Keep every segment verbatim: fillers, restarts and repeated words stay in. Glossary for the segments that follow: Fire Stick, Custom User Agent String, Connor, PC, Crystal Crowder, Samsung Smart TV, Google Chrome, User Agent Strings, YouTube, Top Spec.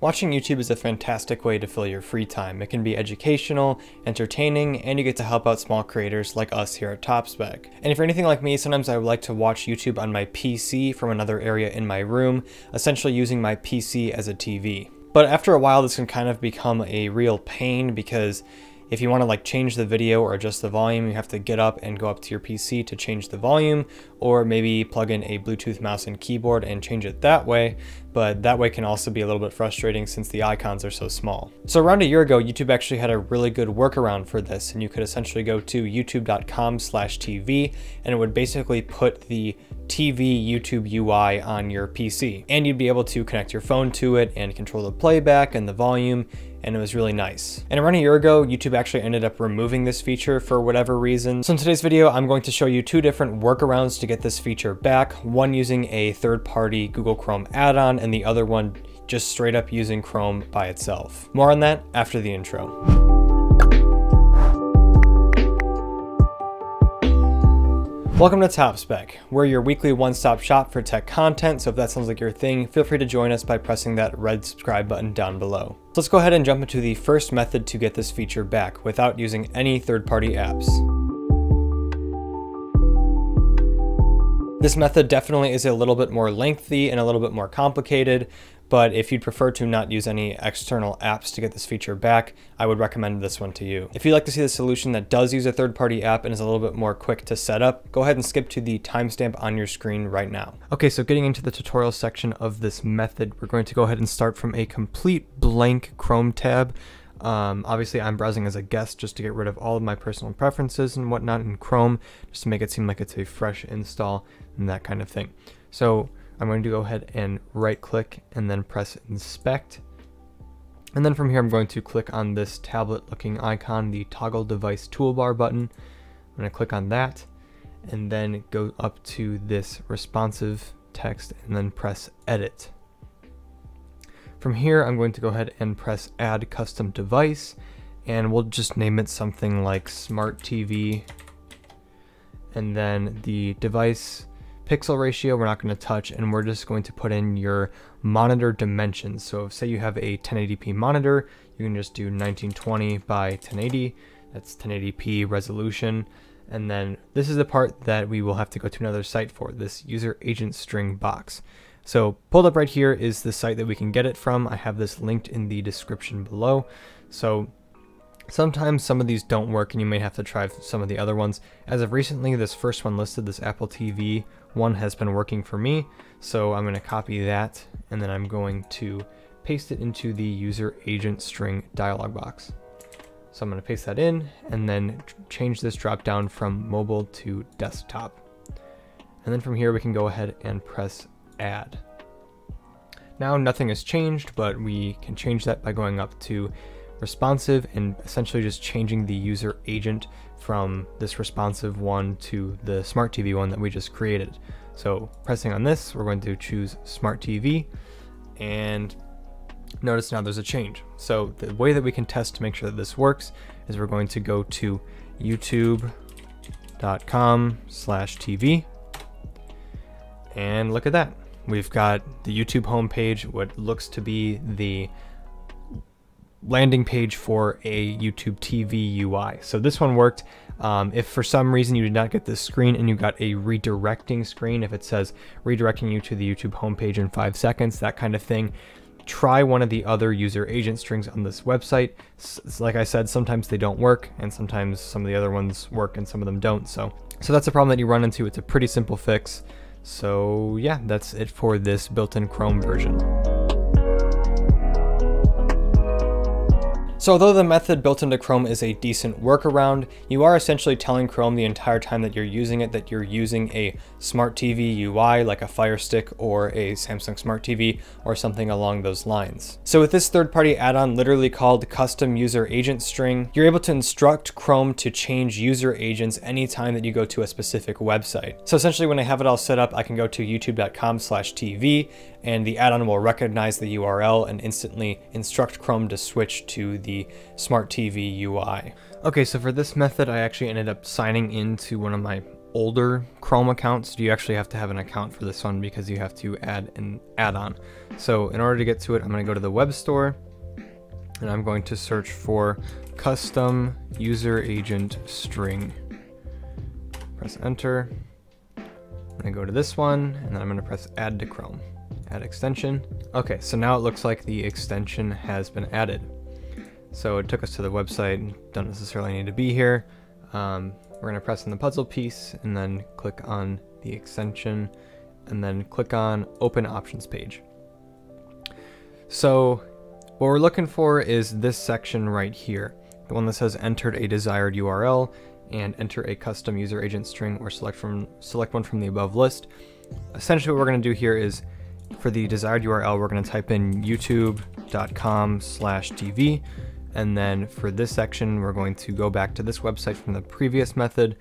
Watching YouTube is a fantastic way to fill your free time. It can be educational, entertaining, and you get to help out small creators like us here at Top Spec. And if you're anything like me, sometimes I would like to watch YouTube on my P C from another area in my room, essentially using my P C as a T V. But after a while, this can kind of become a real pain because if you want to like change the video or adjust the volume, you have to get up and go up to your P C to change the volume, or maybe plug in a Bluetooth mouse and keyboard and change it that way. But that way can also be a little bit frustrating since the icons are so small. So around a year ago, YouTube actually had a really good workaround for this, and you could essentially go to youtube dot com slash T V and it would basically put the T V YouTube U I on your P C, and you'd be able to connect your phone to it and control the playback and the volume, and it was really nice. And around a year ago, YouTube actually ended up removing this feature for whatever reason. So in today's video, I'm going to show you two different workarounds to get this feature back, one using a third-party Google Chrome add-on and the other one just straight up using Chrome by itself. More on that after the intro. Welcome to Top Spec. We're your weekly one-stop shop for tech content, so if that sounds like your thing, feel free to join us by pressing that red subscribe button down below. So let's go ahead and jump into the first method to get this feature back without using any third-party apps. This method definitely is a little bit more lengthy and a little bit more complicated, but if you'd prefer to not use any external apps to get this feature back, I would recommend this one to you. If you'd like to see the solution that does use a third-party app and is a little bit more quick to set up, go ahead and skip to the timestamp on your screen right now. Okay, so getting into the tutorial section of this method, we're going to go ahead and start from a complete blank Chrome tab. Um, obviously, I'm browsing as a guest just to get rid of all of my personal preferences and whatnot in Chrome, just to make it seem like it's a fresh install and that kind of thing. So I'm going to go ahead and right click and then press inspect. And then from here, I'm going to click on this tablet looking icon, the toggle device toolbar button. I'm going to click on that and then go up to this responsive text and then press edit. From here, I'm going to go ahead and press add custom device, and we'll just name it something like Smart T V. And then the device pixel ratio, we're not going to touch, and we're just going to put in your monitor dimensions. So if, say you have a ten eighty p monitor, you can just do nineteen twenty by ten eighty. That's ten eighty p resolution. And then this is the part that we will have to go to another site for, this user agent string box. So pulled up right here is the site that we can get it from. I have this linked in the description below. So sometimes some of these don't work and you may have to try some of the other ones. As of recently, this first one listed, this Apple T V one, has been working for me. So I'm going to copy that and then I'm going to paste it into the user agent string dialog box. So I'm going to paste that in and then change this drop down from mobile to desktop. And then from here we can go ahead and press add. Now nothing has changed, but we can change that by going up to responsive and essentially just changing the user agent from this responsive one to the Smart T V one that we just created. So pressing on this, we're going to choose Smart T V, and notice now there's a change. So the way that we can test to make sure that this works is we're going to go to youtube dot com slash T V, and look at that. We've got the YouTube homepage, what looks to be the landing page for a YouTube T V U I. So this one worked. Um, if for some reason you did not get this screen and you got a redirecting screen, if it says redirecting you to the YouTube homepage in five seconds, that kind of thing, try one of the other user agent strings on this website. S like I said, sometimes they don't work, and sometimes some of the other ones work and some of them don't. So, so that's a problem that you run into. It's a pretty simple fix. So yeah, that's it for this built-in Chrome version. So although the method built into Chrome is a decent workaround, you are essentially telling Chrome the entire time that you're using it that you're using a Smart T V U I like a Fire Stick or a Samsung Smart T V or something along those lines. So with this third-party add-on literally called Custom User Agent String, you're able to instruct Chrome to change user agents anytime that you go to a specific website. So essentially when I have it all set up, I can go to youtube dot com slash T V and the add-on will recognize the U R L and instantly instruct Chrome to switch to the The Smart T V U I. Okay, so for this method, I actually ended up signing into one of my older Chrome accounts, you actually have to have an account for this one because you have to add an add-on. So in order to get to it, I'm going to go to the web store and I'm going to search for Custom User Agent String. Press enter. I'm going to go to this one and then I'm going to press add to Chrome. Add extension. Okay, so now it looks like the extension has been added. So it took us to the website, don't necessarily need to be here. Um, we're gonna press on the puzzle piece and then click on the extension and then click on open options page. So what we're looking for is this section right here, the one that says entered a desired U R L and enter a custom user agent string or select from select one from the above list. Essentially what we're gonna do here is for the desired U R L, we're gonna type in youtube dot com slash T V. And then for this section, we're going to go back to this website from the previous method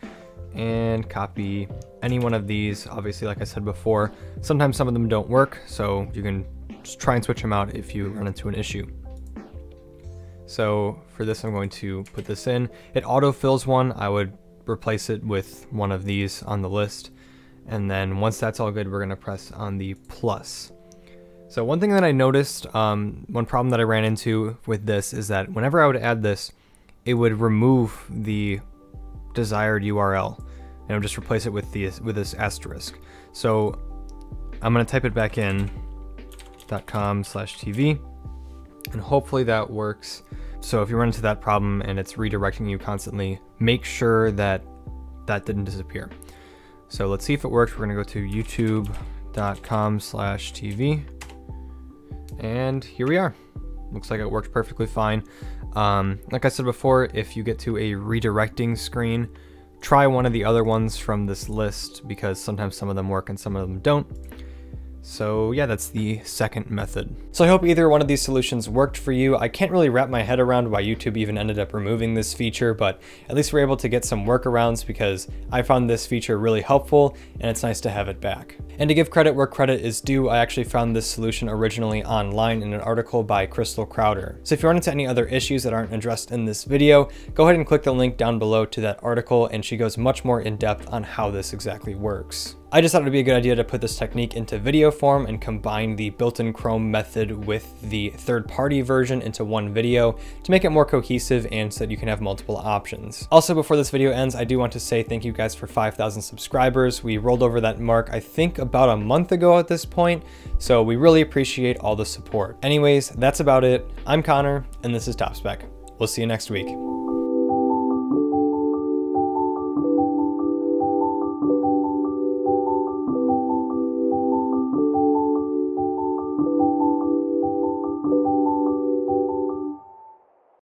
and copy any one of these. Obviously, like I said before, sometimes some of them don't work, so you can just try and switch them out if you run into an issue. So for this, I'm going to put this in. It autofills one. I would replace it with one of these on the list. And then once that's all good, we're going to press on the plus. So one thing that I noticed, um, one problem that I ran into with this is that whenever I would add this, it would remove the desired U R L and it would just replace it with the with this asterisk. So I'm going to type it back in dot com slash T V and hopefully that works. So if you run into that problem and it's redirecting you constantly, make sure that that didn't disappear. So let's see if it works. We're going to go to youtube dot com slash T V. And here we are. Looks like it worked perfectly fine. Um, like I said before, if you get to a redirecting screen, try one of the other ones from this list because sometimes some of them work and some of them don't. So yeah, that's the second method. So I hope either one of these solutions worked for you. I can't really wrap my head around why YouTube even ended up removing this feature, but at least we're able to get some workarounds because I found this feature really helpful and it's nice to have it back. And to give credit where credit is due, I actually found this solution originally online in an article by Crystal Crowder. So if you run into any other issues that aren't addressed in this video, go ahead and click the link down below to that article and she goes much more in depth on how this exactly works. I just thought it would be a good idea to put this technique into video form and combine the built-in Chrome method with the third-party version into one video to make it more cohesive and so that you can have multiple options. Also, before this video ends, I do want to say thank you guys for five thousand subscribers. We rolled over that mark, I think, about a month ago at this point, so we really appreciate all the support. Anyways, that's about it. I'm Connor, and this is Top Spec. We'll see you next week.